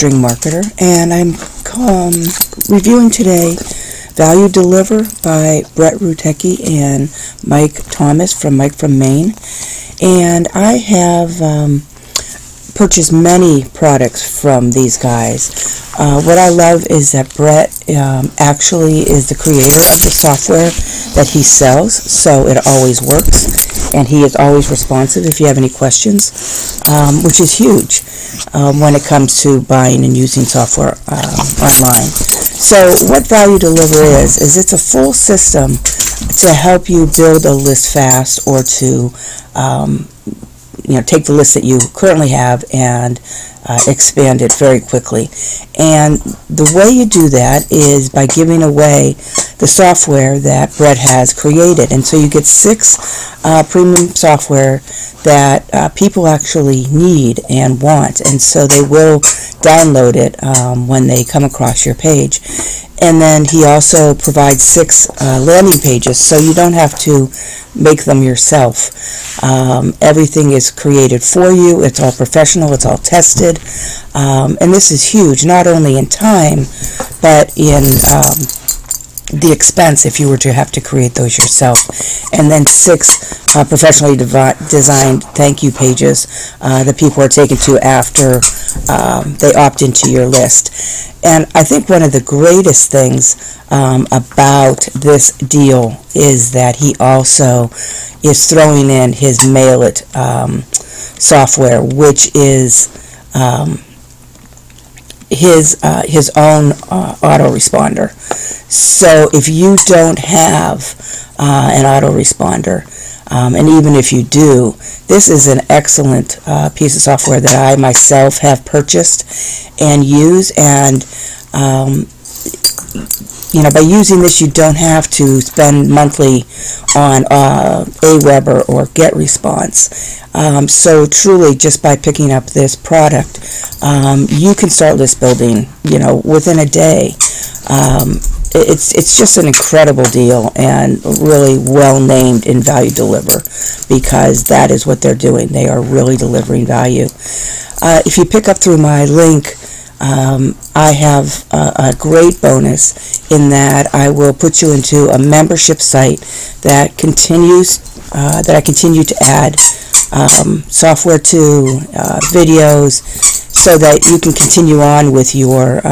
string marketer, and I'm reviewing today Value Deliver by Brett Rutecky and Mike Thomas from Maine. And I have purchased many products from these guys. What I love is that Brett actually is the creator of the software that he sells, so it always works, and he is always responsive if you have any questions, which is huge when it comes to buying and using software online. So what Value Deliver is it's a full system to help you build a list fast, or to take the list that you currently have and expand it very quickly. And the way you do that is by giving away the software that Brett has created. And so you get 6 premium software that people actually need and want, and so they will download it when they come across your page. And then he also provides 6 landing pages, so you don't have to make them yourself. Everything is created for you. It's all professional, it's all tested, and this is huge, not only in time but in the expense if you were to have to create those yourself. And then 6 professionally designed thank you pages that people are taken to after they opt into your list. And I think one of the greatest things about this deal is that he also is throwing in his MailIt software, which is his own autoresponder. So if you don't have an autoresponder, and even if you do, this is an excellent piece of software that I myself have purchased and use. And by using this, you don't have to spend monthly on AWeber or GetResponse. So truly, just by picking up this product, you can start list building, within a day. It's just an incredible deal, and really well named in Value Deliver, because that is what they're doing. They are really delivering value. If you pick up through my link, I have a great bonus in that I will put you into a membership site that I continue to add software to, videos, so that you can continue on with your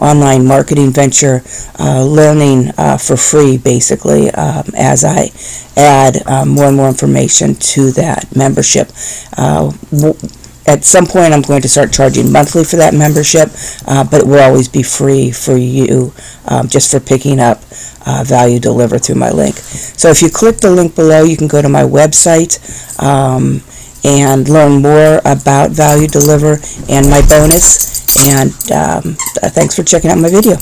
online marketing venture, learning for free, basically, as I add more and more information to that membership. At some point, I'm going to start charging monthly for that membership, but it will always be free for you, just for picking up Value Deliver through my link. So if you click the link below, you can go to my website and learn more about Value Deliver and my bonus. And thanks for checking out my video.